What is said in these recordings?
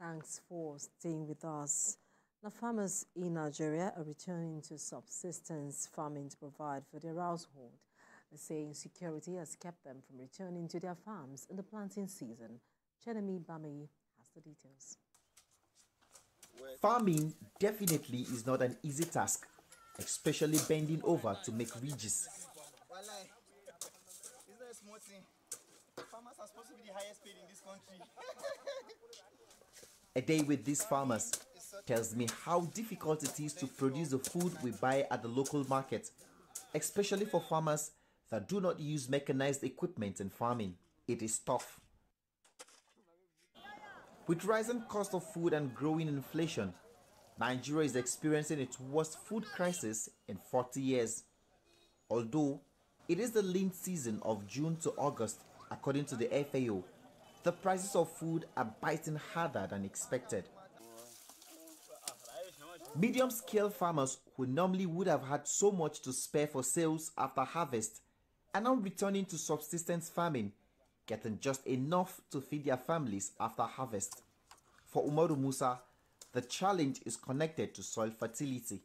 Thanks for staying with us. Now, farmers in Nigeria are returning to subsistence farming to provide for their household. They say insecurity has kept them from returning to their farms in the planting season. Chenemi Bami has the details. Farming definitely is not an easy task, especially bending over to make ridges. Farmers are supposed to be the highest paid in this country. A day with these farmers tells me how difficult it is to produce the food we buy at the local market, especially for farmers that do not use mechanized equipment in farming. It is tough. With rising cost of food and growing inflation, Nigeria is experiencing its worst food crisis in 40 years. Although it is the lean season of June to August, according to the FAO, the prices of food are biting harder than expected. Medium-scale farmers who normally would have had so much to spare for sales after harvest are now returning to subsistence farming, getting just enough to feed their families after harvest. For Umaru Musa, the challenge is connected to soil fertility.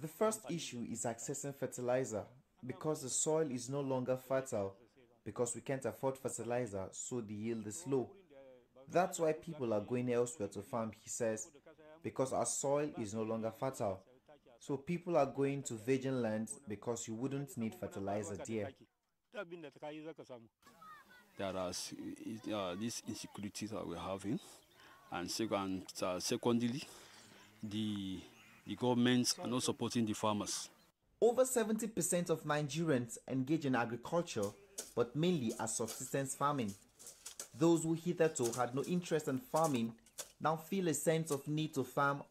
The first issue is accessing fertilizer because the soil is no longer fertile. Because we can't afford fertilizer, so the yield is low. That's why people are going elsewhere to farm, he says, because our soil is no longer fertile. So people are going to virgin lands because you wouldn't need fertilizer there. There are these insecurities that we're having, and secondly, the governments are not supporting the farmers. Over 70% of Nigerians engage in agriculture, but mainly as subsistence farming. Those who hitherto had no interest in farming now feel a sense of need to farm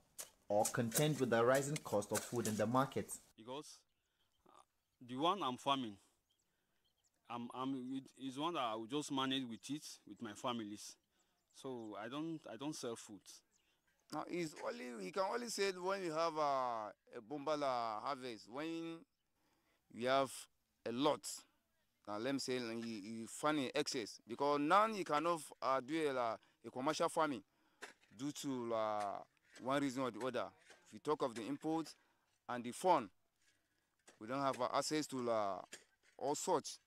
or contend with the rising cost of food in the market. Because the one I'm farming, is one that I will just manage with it, with my families. So I don't sell food. Now, we can only say when we have a bombala harvest, when we have a lot. Now, let me say you find in excess, because now you cannot do a commercial farming due to one reason or the other. If you talk of the imports and the fund, we don't have access to all sorts.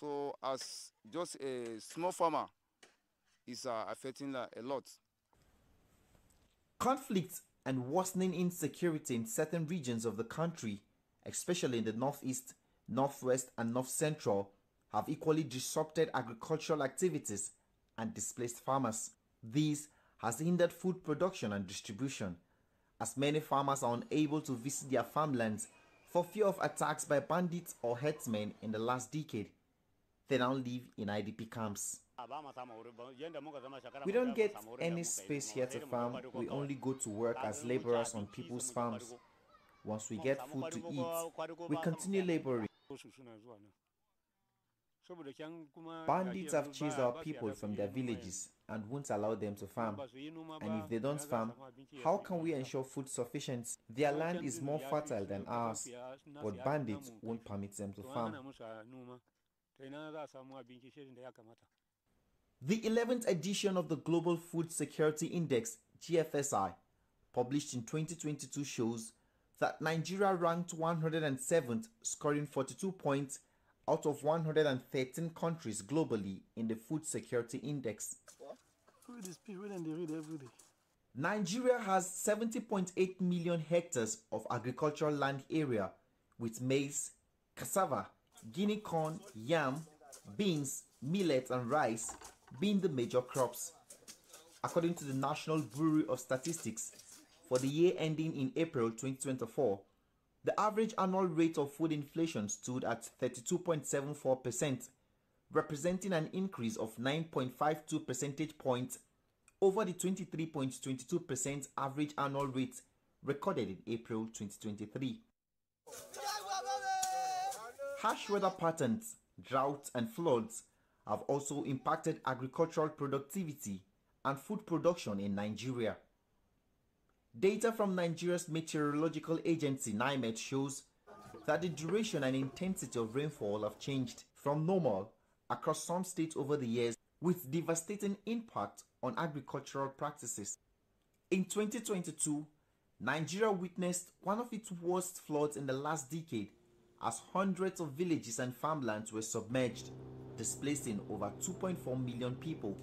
So as just a small farmer, it's affecting a lot. Conflict and worsening insecurity in certain regions of the country, especially in the northeast, northwest, and north central, have equally disrupted agricultural activities and displaced farmers. This has hindered food production and distribution, as many farmers are unable to visit their farmlands for fear of attacks by bandits or herdsmen in the last decade. They now live in IDP camps. We don't get any space here to farm. We only go to work as laborers on people's farms. Once we get food to eat, we continue laboring. Bandits have chased our people from their villages and won't allow them to farm. And if they don't farm, how can we ensure food sufficiency? Their land is more fertile than ours, but bandits won't permit them to farm. The 11th edition of the Global Food Security Index, GFSI, published in 2022, shows that Nigeria ranked 107th, scoring 42 points out of 113 countries globally in the Food Security Index. Nigeria has 70.8 million hectares of agricultural land area with maize, cassava, Guinea corn, yam, beans, millet, and rice being the major crops. According to the National Bureau of Statistics, for the year ending in April 2024, the average annual rate of food inflation stood at 32.74%, representing an increase of 9.52 percentage points over the 23.22% average annual rate recorded in April 2023. Harsh weather patterns, droughts, and floods have also impacted agricultural productivity and food production in Nigeria. Data from Nigeria's Meteorological Agency, NiMet, shows that the duration and intensity of rainfall have changed from normal across some states over the years, with devastating impact on agricultural practices. In 2022, Nigeria witnessed one of its worst floods in the last decade, as hundreds of villages and farmlands were submerged, displacing over 2.4 million people.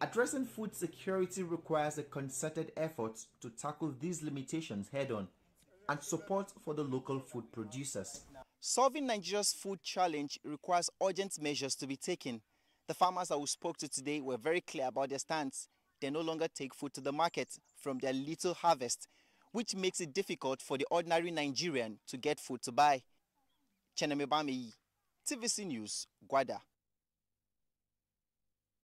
Addressing food security requires a concerted effort to tackle these limitations head-on and support for the local food producers. Solving Nigeria's food challenge requires urgent measures to be taken. The farmers that we spoke to today were very clear about their stance. They no longer take food to the market from their little harvest, which makes it difficult for the ordinary Nigerian to get food to buy. Chenemi Bami, TVC News, Gwada.